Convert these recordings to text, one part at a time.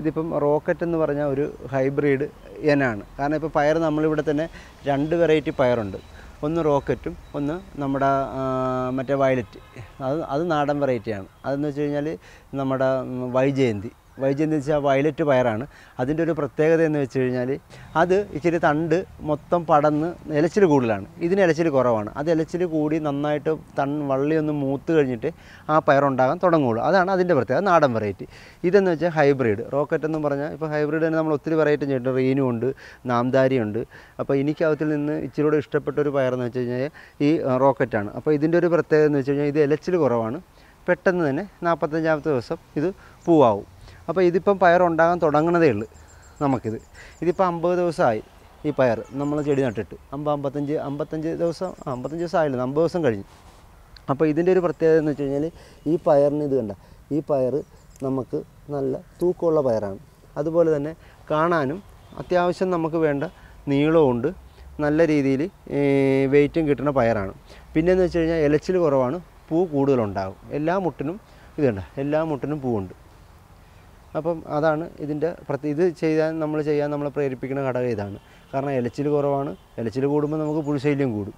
ഇതിപ്പം റോക്കറ്റ് എന്ന് പറഞ്ഞ ഒരു ഹൈബ്രിഡ് ഇനമാണ്. കാരണം ഇപ്പോൾ പയർ നമ്മളിവിടെ തന്നെ രണ്ട് വെറൈറ്റി പയറുണ്ട്, ഒന്ന് റോക്കറ്റും ഒന്ന് നമ്മുടെ മറ്റേ വയലറ്റ്, അത് നാടൻ വെറൈറ്റിയാണ്. അതെന്ന് വെച്ച് കഴിഞ്ഞാൽ നമ്മുടെ വൈജയന്തി വെച്ചാൽ വയലറ്റ് പയറാണ്. അതിൻ്റെ ഒരു പ്രത്യേകത എന്ന് വെച്ച് കഴിഞ്ഞാൽ അത് ഇച്ചിരി തണ്ട് മൊത്തം പടന്ന് ഇലച്ചിൽ കൂടുതലാണ്, ഇതിന് ഇലച്ചിൽ കുറവാണ്. അത് ഇലച്ചിൽ കൂടി നന്നായിട്ട് വള്ളിയൊന്ന് മൂത്ത് കഴിഞ്ഞിട്ട് ആ പയറുണ്ടാകാൻ തുടങ്ങുകയുള്ളൂ. അതാണ് അതിൻ്റെ പ്രത്യേകത, നാടൻ വെറൈറ്റി. ഇതെന്ന് വെച്ചാൽ ഹൈബ്രിഡ്. റോക്കറ്റ് എന്ന് പറഞ്ഞാൽ ഇപ്പോൾ ഹൈബ്രിഡ് തന്നെ നമ്മൾ ഒത്തിരി വെറൈറ്റി ചെയ്തിട്ടുണ്ട്, റീനു ഉണ്ട്, നാംദാരിയുണ്ട്. അപ്പോൾ എനിക്കകത്തിൽ നിന്ന് ഇച്ചിരി കൂടെ ഇഷ്ടപ്പെട്ട ഒരു പയറെന്ന് വെച്ച് കഴിഞ്ഞാൽ ഈ റോക്കറ്റാണ്. അപ്പോൾ ഇതിൻ്റെ ഒരു പ്രത്യേകത എന്ന് വെച്ച് കഴിഞ്ഞാൽ ഇത് ഇലച്ചിൽ കുറവാണ്, പെട്ടെന്ന് തന്നെ 45-ാമത്തെ ദിവസം ഇത് പൂവാകും. അപ്പോൾ ഇതിപ്പം പയറുണ്ടാകാൻ തുടങ്ങണതേ ഉള്ളൂ നമുക്കിത്. ഇതിപ്പോൾ 50 ദിവസമായി ഈ പയർ നമ്മൾ ചെടി നട്ടിട്ട്, 55 ദിവസം ആയില്ല, 50 ദിവസം കഴിഞ്ഞു. അപ്പോൾ ഇതിൻ്റെ ഒരു പ്രത്യേകത എന്ന് വെച്ച് കഴിഞ്ഞാൽ ഈ പയറിന് ഇത് കണ്ട, ഈ പയർ നമുക്ക് നല്ല തൂക്കമുള്ള പയറാണ്. അതുപോലെ തന്നെ കാണാനും അത്യാവശ്യം നമുക്ക് വേണ്ട നീളമുണ്ട്, നല്ല രീതിയിൽ വെയിറ്റും കിട്ടുന്ന പയറാണ്. പിന്നെയെന്ന് വെച്ച് കഴിഞ്ഞാൽ ഇലച്ചിൽ കുറവാണ്, പൂ കൂടുതലുണ്ടാകും. എല്ലാ മുട്ടിനും ഇത് കണ്ട, എല്ലാ മുട്ടിനും പൂവുണ്ട്. അപ്പം അതാണ് ഇതിൻ്റെ ഇത് നമ്മളെ പ്രേരിപ്പിക്കുന്ന ഘടകം ഇതാണ്. കാരണം ഇലച്ചിൽ കുറവാണ്, ഇലച്ചിൽ കൂടുമ്പോൾ നമുക്ക് പുഴുശല്യം കൂടും.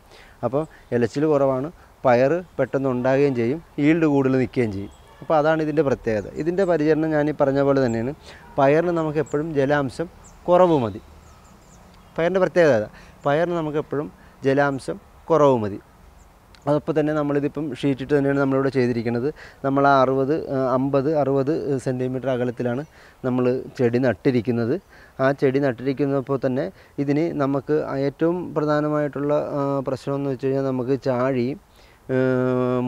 അപ്പോൾ ഇലച്ചിൽ കുറവാണ്, പയർ പെട്ടെന്ന് ഉണ്ടാകുകയും ചെയ്യും, ഈൽഡ് കൂടുതൽ നിൽക്കുകയും ചെയ്യും. അപ്പോൾ അതാണ് ഇതിൻ്റെ പ്രത്യേകത. ഇതിൻ്റെ പരിചരണം ഞാൻ ഈ പറഞ്ഞ പോലെ തന്നെയാണ്. പയറിന് നമുക്ക് എപ്പോഴും ജലാംശം കുറവ് മതി. പയറിൻ്റെ പ്രത്യേകത അതാണ്, പയറിന് നമുക്ക് എപ്പോഴും ജലാംശം കുറവ് മതി. അതപ്പോൾ തന്നെ നമ്മളിതിപ്പം ഷീറ്റിട്ട് തന്നെയാണ് നമ്മളിവിടെ ചെയ്തിരിക്കുന്നത്. നമ്മൾ 50-60 സെൻറ്റിമീറ്റർ അകലത്തിലാണ് നമ്മൾ ചെടി നട്ടിരിക്കുന്നത്. ആ ചെടി നട്ടിരിക്കുന്നപ്പോൾ തന്നെ ഇതിന് നമുക്ക് ഏറ്റവും പ്രധാനമായിട്ടുള്ള പ്രശ്നമെന്ന് വെച്ച് കഴിഞ്ഞാൽ നമുക്ക് ചാഴിയും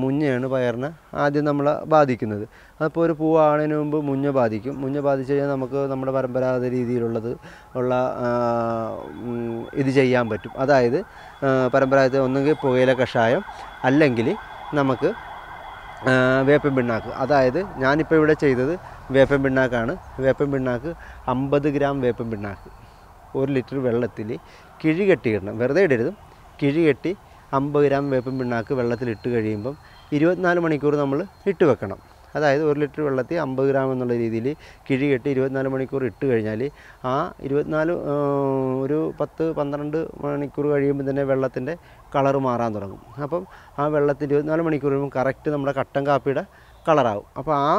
മുഞ്ഞയാണ് പയറിനെ ആദ്യം നമ്മളെ ബാധിക്കുന്നത്. അപ്പോൾ ഒരു പൂവാകുന്നതിന് മുമ്പ് മുഞ്ഞ ബാധിക്കും. മുഞ്ഞ ബാധിച്ചു കഴിഞ്ഞാൽ നമുക്ക് നമ്മുടെ പരമ്പരാഗത രീതിയിലുള്ളത് ഇത് ചെയ്യാൻ പറ്റും. അതായത് പരമ്പരാഗത ഒന്നുകിൽ പുകയില കഷായം, അല്ലെങ്കിൽ നമുക്ക് വേപ്പൻ പിണ്ണാക്ക്. അതായത് ഞാനിപ്പോൾ ഇവിടെ ചെയ്തത് വേപ്പൻ പിണ്ണാക്കാണ്. വേപ്പൻ പിണ്ണാക്ക് 50 ഗ്രാം വേപ്പൻ പിണ്ണാക്ക് 1 ലിറ്റർ വെള്ളത്തിൽ കിഴികെട്ടി ഇടണം, വെറുതെ ഇടരുത്. കിഴികെട്ടി 50 ഗ്രാം വേപ്പൻ പിണ്ണാക്ക് വെള്ളത്തിലിട്ട് കഴിയുമ്പം 24 മണിക്കൂർ നമ്മൾ ഇട്ട് വെക്കണം. അതായത് 1 ലിറ്റർ വെള്ളത്തിൽ 50 ഗ്രാം എന്നുള്ള രീതിയിൽ കിഴികെട്ട് 24 മണിക്കൂർ ഇട്ട് കഴിഞ്ഞാൽ ആ 10-12 മണിക്കൂർ കഴിയുമ്പോൾ തന്നെ വെള്ളത്തിൻ്റെ കളറ് മാറാൻ തുടങ്ങും. അപ്പം ആ വെള്ളത്തിൽ 24 മണിക്കൂർ കഴിയുമ്പോൾ കറക്റ്റ് നമ്മുടെ കട്ടൻ കാപ്പിയുടെ കളറാവും. അപ്പോൾ ആ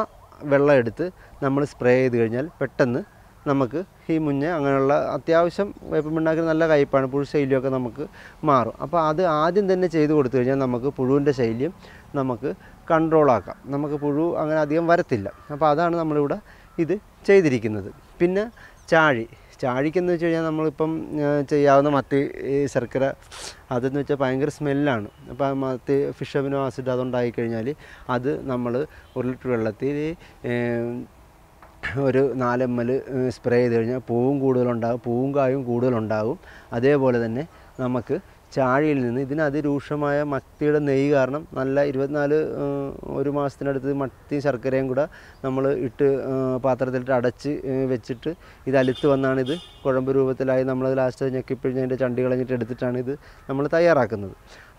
വെള്ളം എടുത്ത് നമ്മൾ സ്പ്രേ ചെയ്ത് കഴിഞ്ഞാൽ പെട്ടെന്ന് നമുക്ക് ഈ മുഞ്ഞ അങ്ങനെയുള്ള അത്യാവശ്യം വേപ്പൻ പിണ്ണാക്ക് നല്ല കയ്പ്പാണ്, പുഴു ശൈലിയൊക്കെ നമുക്ക് മാറും. അപ്പോൾ അത് ആദ്യം തന്നെ ചെയ്ത് കൊടുത്തു കഴിഞ്ഞാൽ നമുക്ക് പുഴുവിൻ്റെ ശൈല്യം നമുക്ക് കൺട്രോളാക്കാം, നമുക്ക് പുഴു അങ്ങനെ അധികം വരത്തില്ല. അപ്പോൾ അതാണ് നമ്മളിവിടെ ഇത് ചെയ്തിരിക്കുന്നത്. പിന്നെ ചാഴിക്കെന്ന് വെച്ച് കഴിഞ്ഞാൽ നമ്മളിപ്പം ചെയ്യാവുന്ന മത്തി, ശർക്കര, അതെന്ന് വെച്ചാൽ ഭയങ്കര സ്മെല്ലാണ്. അപ്പോൾ മത്തി ഫിഷ് അമിനോ ആസിഡ് അതുണ്ടായി കഴിഞ്ഞാൽ അത് നമ്മൾ 1 ലിറ്റർ വെള്ളത്തിൽ ഒരു 4 ml സ്പ്രേ ചെയ്ത് കഴിഞ്ഞാൽ പൂവും കൂടുതലുണ്ടാകും, പൂവും കായും കൂടുതലുണ്ടാകും. അതേപോലെ തന്നെ നമുക്ക് ചാഴിയിൽ നിന്ന് ഇതിനതിരൂക്ഷമായ മത്തിയുടെ നെയ്യ് കാരണം നല്ല 1 മാസത്തിനടുത്ത് മത്തി ശർക്കരയും കൂടെ നമ്മൾ ഇട്ട് പാത്രത്തിലിട്ട് അടച്ച് വെച്ചിട്ട് ഇത് അലുത്ത് വന്നാണിത് കുഴമ്പ് രൂപത്തിലായി നമ്മളത് ലാസ്റ്റ് ഞെക്കിപ്പിഴിഞ്ഞ് അതിൻ്റെ ചണ്ടി കളഞ്ഞിട്ട് എടുത്തിട്ടാണ് ഇത് നമ്മൾ തയ്യാറാക്കുന്നത്.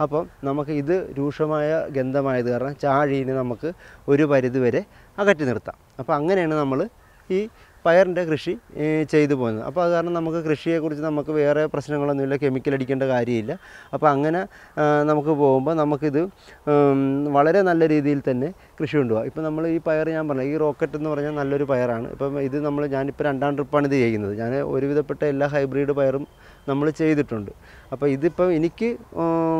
അപ്പം നമുക്ക് ഇത് രൂക്ഷമായ ഗന്ധമായത് കാരണം ചാഴീനെ നമുക്ക് ഒരു പരിധിവരെ അകറ്റി നിർത്താം. അപ്പോൾ അങ്ങനെയാണ് നമ്മൾ ഈ പയറിൻ്റെ കൃഷി ചെയ്തു പോകുന്നത്. അപ്പോൾ അത് കാരണം നമുക്ക് കൃഷിയെക്കുറിച്ച് നമുക്ക് വേറെ പ്രശ്നങ്ങളൊന്നുമില്ല, കെമിക്കൽ അടിക്കേണ്ട കാര്യമില്ല. അപ്പോൾ അങ്ങനെ നമുക്ക് പോകുമ്പോൾ നമുക്കിത് വളരെ നല്ല രീതിയിൽ തന്നെ കൃഷി കൊണ്ടുപോകാം. ഇപ്പോൾ നമ്മൾ ഈ പയർ ഞാൻ പറഞ്ഞത്, ഈ റോക്കറ്റ് എന്ന് പറഞ്ഞാൽ നല്ലൊരു പയറാണ്. ഇപ്പം ഇത് ഞാനിപ്പോൾ 2-ാം ട്രിപ്പാണ് ഇത് ചെയ്യുന്നത്. ഞാൻ ഒരുവിധപ്പെട്ട എല്ലാ ഹൈബ്രിഡ് പയറും നമ്മൾ ചെയ്തിട്ടുണ്ട്. അപ്പോൾ ഇതിപ്പം എനിക്ക്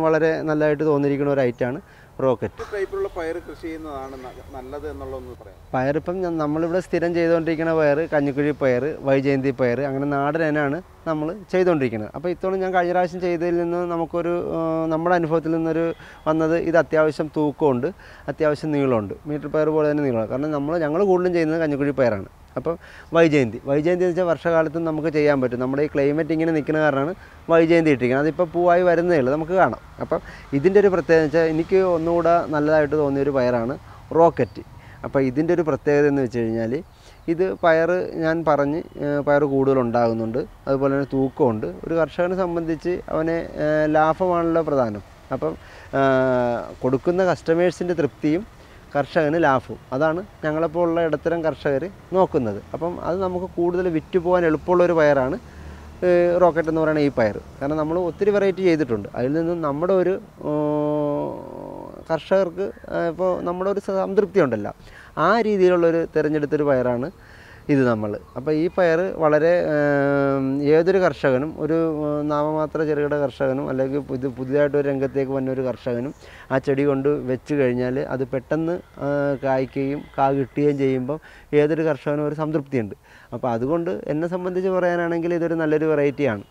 വളരെ നല്ലതായിട്ട് തോന്നിയിരിക്കുന്ന ഒരു ഐറ്റമാണ് റോക്കറ്റ്. ടൈപ്പിലുള്ള പയർ കൃഷി ചെയ്യുന്നതാണ് നല്ലത് എന്നുള്ളതെന്ന് പറയാം. പയറിപ്പം നമ്മളിവിടെ സ്ഥിരം ചെയ്തുകൊണ്ടിരിക്കുന്ന പയർ കഞ്ഞിക്കുഴി പയർ, വൈജയന്തി പയർ, അങ്ങനെ നാടൻ ഇനമാണ് നമ്മൾ ചെയ്തുകൊണ്ടിരിക്കുന്നത്. അപ്പോൾ ഇത്തവണ ഞാൻ കഴിഞ്ഞ പ്രാവശ്യം ചെയ്തതിൽ നിന്ന് നമ്മുടെ അനുഭവത്തിൽ നിന്നൊരു വന്നത് ഇത് അത്യാവശ്യം തൂക്കമുണ്ട്, അത്യാവശ്യം നീളമുണ്ട്, മീറ്റർ പയർ പോലെ തന്നെ നീളമാണ്. കാരണം ഞങ്ങൾ കൂടുതലും ചെയ്യുന്നത് കഞ്ഞിക്കുഴി പയറാണ്. അപ്പം വൈജയന്തി എന്ന് വെച്ചാൽ വർഷകാലത്തും നമുക്ക് ചെയ്യാൻ പറ്റും. നമ്മുടെ ഈ ക്ലൈമറ്റ് ഇങ്ങനെ നിൽക്കുന്ന കാരണമാണ് വൈജയന്തി ഇട്ടിരിക്കുന്നത്. അതിപ്പോൾ പൂവായി വരുന്നേ ഉള്ളൂ, നമുക്ക് കാണാം. അപ്പം ഇതിൻ്റെ ഒരു പ്രത്യേകത എന്ന് വെച്ചാൽ എനിക്ക് ഒന്നുകൂടെ നല്ലതായിട്ട് തോന്നിയൊരു പയറാണ് റോക്കറ്റ്. അപ്പോൾ ഇതിൻ്റെ ഒരു പ്രത്യേകത എന്ന് വെച്ച് കഴിഞ്ഞാൽ ഇത് പയർ കൂടുതലുണ്ടാകുന്നുണ്ട്, അതുപോലെ തന്നെ തൂക്കമുണ്ട്. ഒരു കർഷകനെ സംബന്ധിച്ച് അവന് ലാഭമാണല്ലോ പ്രധാനം. അപ്പം കൊടുക്കുന്ന കസ്റ്റമേഴ്സിൻ്റെ തൃപ്തിയും കർഷകന് ലാഭം. അതാണ് ഞങ്ങളെപ്പോലുള്ള ഇടത്തരം കർഷകർ നോക്കുന്നത്. അപ്പം അത് നമുക്ക് കൂടുതൽ വിറ്റ് പോകാൻ എളുപ്പമുള്ളൊരു പയറാണ് റോക്കറ്റ് എന്ന് പറയുന്ന ഈ പയർ. കാരണം നമ്മൾ ഒത്തിരി വെറൈറ്റി ചെയ്തിട്ടുണ്ട്. അതിൽ നിന്നും നമ്മുടെ ഒരു കർഷകർക്ക് ഇപ്പോൾ നമ്മുടെ ഒരു സംതൃപ്തി ഉണ്ടല്ലോ, ആ രീതിയിലുള്ളൊരു തിരഞ്ഞെടുത്തൊരു പയറാണ് ഇത് നമ്മൾ. അപ്പോൾ ഈ പയർ വളരെ ഏതൊരു കർഷകനും, ഒരു നാമമാത്ര ചെറുകിട കർഷകനും അല്ലെങ്കിൽ പുതിയതായിട്ടൊരു രംഗത്തേക്ക് വന്നൊരു കർഷകനും ആ ചെടി കൊണ്ട് വെച്ച് കഴിഞ്ഞാൽ അത് പെട്ടെന്ന് കായ്ക്കുകയും കിട്ടുകയും ചെയ്യുമ്പം ഏതൊരു കർഷകനും ഒരു സംതൃപ്തിയുണ്ട്. അപ്പോൾ അതുകൊണ്ട് എന്നെ സംബന്ധിച്ച് പറയാനാണെങ്കിൽ ഇതൊരു നല്ലൊരു വെറൈറ്റിയാണ്.